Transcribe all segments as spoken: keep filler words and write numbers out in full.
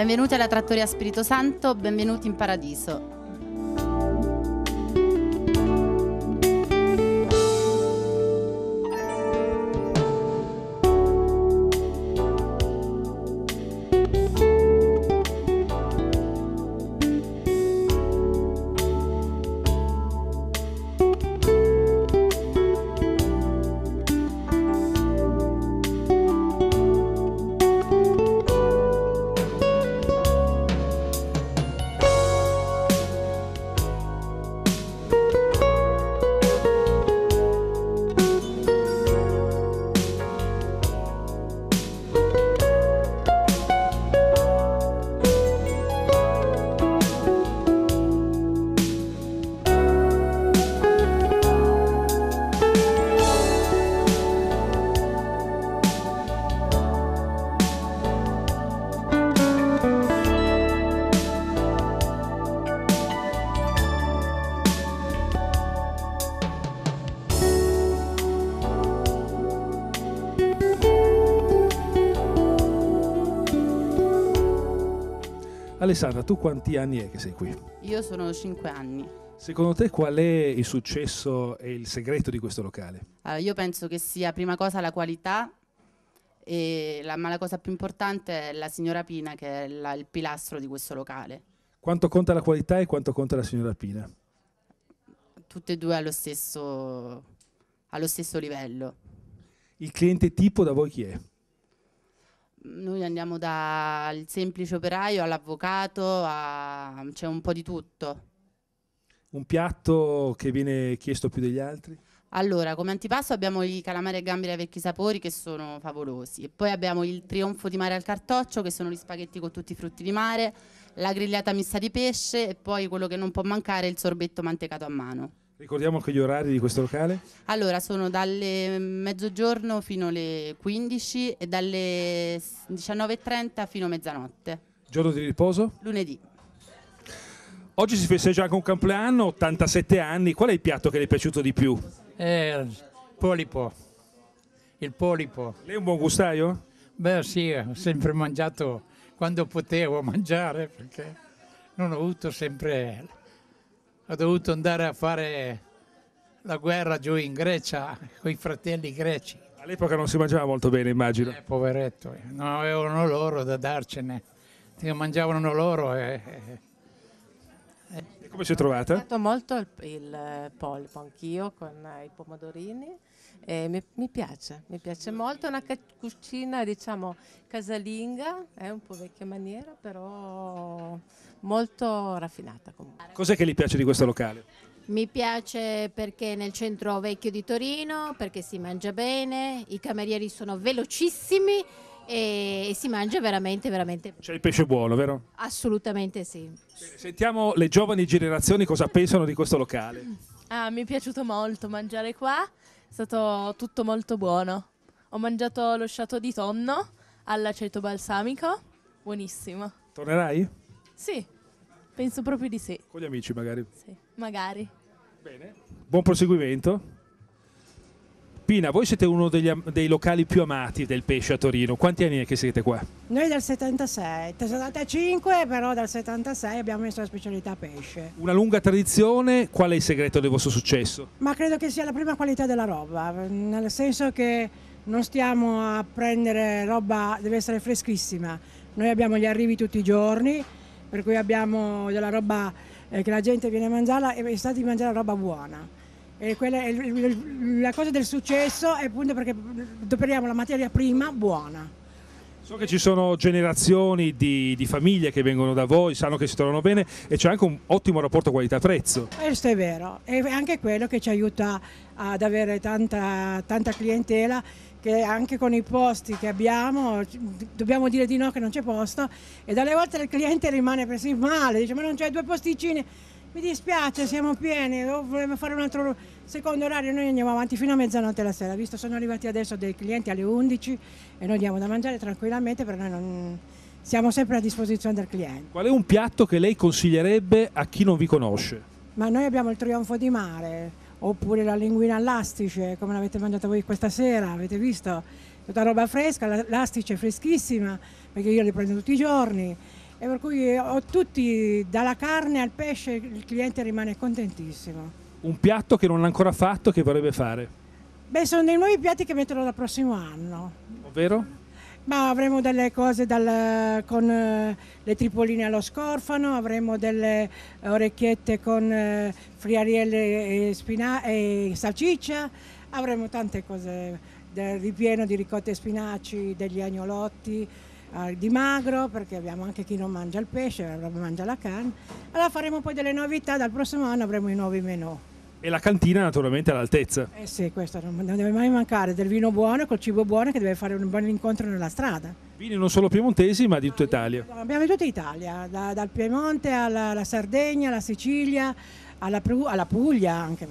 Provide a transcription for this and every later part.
Benvenuti alla Trattoria Spirito Santo, benvenuti in paradiso. Alessandra, tu quanti anni è che sei qui? Io sono cinque anni. Secondo te qual è il successo e il segreto di questo locale? Allora, io penso che sia prima cosa la qualità, e la, ma la cosa più importante è la signora Pina, che è la, il pilastro di questo locale. Quanto conta la qualità e quanto conta la signora Pina? Tutte e due allo stesso, allo stesso livello. Il cliente tipo da voi chi è? Noi andiamo dal semplice operaio all'avvocato, a... c'è un po' di tutto. Un piatto che viene chiesto più degli altri? Allora, come antipasto abbiamo i calamari e gamberi ai vecchi sapori, che sono favolosi. E poi abbiamo il trionfo di mare al cartoccio, che sono gli spaghetti con tutti i frutti di mare, la grigliata mista di pesce e poi quello che non può mancare è il sorbetto mantecato a mano. Ricordiamo anche gli orari di questo locale? Allora, sono dalle mezzogiorno fino alle quindici e dalle diciannove e trenta fino a mezzanotte. Giorno di riposo? Lunedì. Oggi si festeggia anche un compleanno, ottantasette anni. Qual è il piatto che le è piaciuto di più? Eh, polipo. Il polipo. Lei è un buon gustaio? Beh sì, ho sempre mangiato quando potevo mangiare, perché non ho avuto sempre... Ho dovuto andare a fare la guerra giù in Grecia con i fratelli greci. All'epoca non si mangiava molto bene, immagino. Eh, poveretto, non avevano loro da darcene, mangiavano loro. E, e... e come si è trovata? Ho mangiato molto il, il polpo, anch'io, con i pomodorini. E mi, mi piace, mi piace molto. È una cucina, diciamo, casalinga, è un po' vecchia maniera, però molto raffinata comunque. Cos'è che gli piace di questo locale? Mi piace perché è nel centro vecchio di Torino, perché si mangia bene, i camerieri sono velocissimi e, e si mangia veramente, veramente bene. C'è il pesce buono, vero? Assolutamente sì. Bene, sentiamo le giovani generazioni cosa pensano di questo locale. Ah, mi è piaciuto molto mangiare qua. È stato tutto molto buono. Ho mangiato lo sciato di tonno all'aceto balsamico, buonissimo. Tornerai? Sì, penso proprio di sì. Con gli amici magari? Sì, magari. Bene, buon proseguimento. Pina, voi siete uno degli, dei locali più amati del pesce a Torino. Quanti anni è che siete qua? Noi dal settantasei, dal settantacinque, però dal settantasei abbiamo messo la specialità pesce. Una lunga tradizione, qual è il segreto del vostro successo? Ma credo che sia la prima qualità della roba, nel senso che non stiamo a prendere roba, deve essere freschissima. Noi abbiamo gli arrivi tutti i giorni, per cui abbiamo della roba eh, che la gente viene a mangiarla e è stata di mangiare roba buona. E quella è la cosa del successo, è appunto perché adoperiamo la materia prima buona. So che ci sono generazioni di, di famiglie che vengono da voi, sanno che si trovano bene e c'è anche un ottimo rapporto qualità-prezzo. Questo è vero, è anche quello che ci aiuta ad avere tanta, tanta clientela, che anche con i posti che abbiamo dobbiamo dire di no, che non c'è posto, e dalle volte il cliente rimane persino male, dice ma non c'è due posticini. Mi dispiace, siamo pieni, volevo fare un altro secondo orario, noi andiamo avanti fino a mezzanotte la sera, visto sono arrivati adesso dei clienti alle undici e noi diamo da mangiare tranquillamente, perché noi non... siamo sempre a disposizione del cliente. Qual è un piatto che lei consiglierebbe a chi non vi conosce? Ma noi abbiamo il trionfo di mare, oppure la linguina all'astice, come l'avete mangiata voi questa sera, avete visto? Tutta roba fresca, l'astice è freschissima, perché io le prendo tutti i giorni. e per cui ho tutti, dalla carne al pesce, il cliente rimane contentissimo. Un piatto che non ha ancora fatto, che vorrebbe fare? Beh, sono dei nuovi piatti che metterò dal prossimo anno. Ovvero? Ma avremo delle cose dal, con eh, le tripoline allo scorfano, avremo delle orecchiette con eh, friarielle e, spina e salsiccia, avremo tante cose, del ripieno di ricotta e spinaci, degli agnolotti, eh, di magro, perché abbiamo anche chi non mangia il pesce, mangia la carne. Allora faremo poi delle novità, dal prossimo anno avremo i nuovi menù. E la cantina naturalmente all'altezza. Eh sì, questo non deve mai mancare, del vino buono col cibo buono che deve fare un buon incontro nella strada. Vini non solo piemontesi ma di tutta Italia. Abbiamo di tutta Italia, da, dal Piemonte alla, alla Sardegna, alla Sicilia, alla, alla Puglia anche,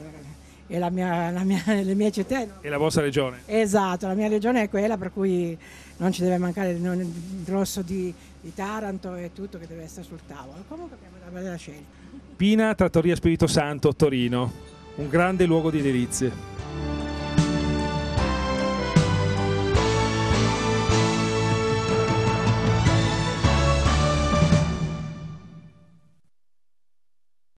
e la mia, la mia, le mie città. E la vostra regione. Esatto, la mia regione è quella, per cui non ci deve mancare il grosso di, di Taranto e tutto che deve essere sul tavolo. Comunque abbiamo una bella scelta. Pina, Trattoria Spirito Santo, Torino. Un grande luogo di delizie.